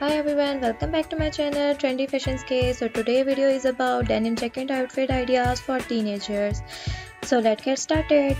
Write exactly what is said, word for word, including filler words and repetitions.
Hi everyone, welcome back to my channel Trendy Fasions-K. So today video is about denim jacket outfit ideas for teenagers. So let's get started.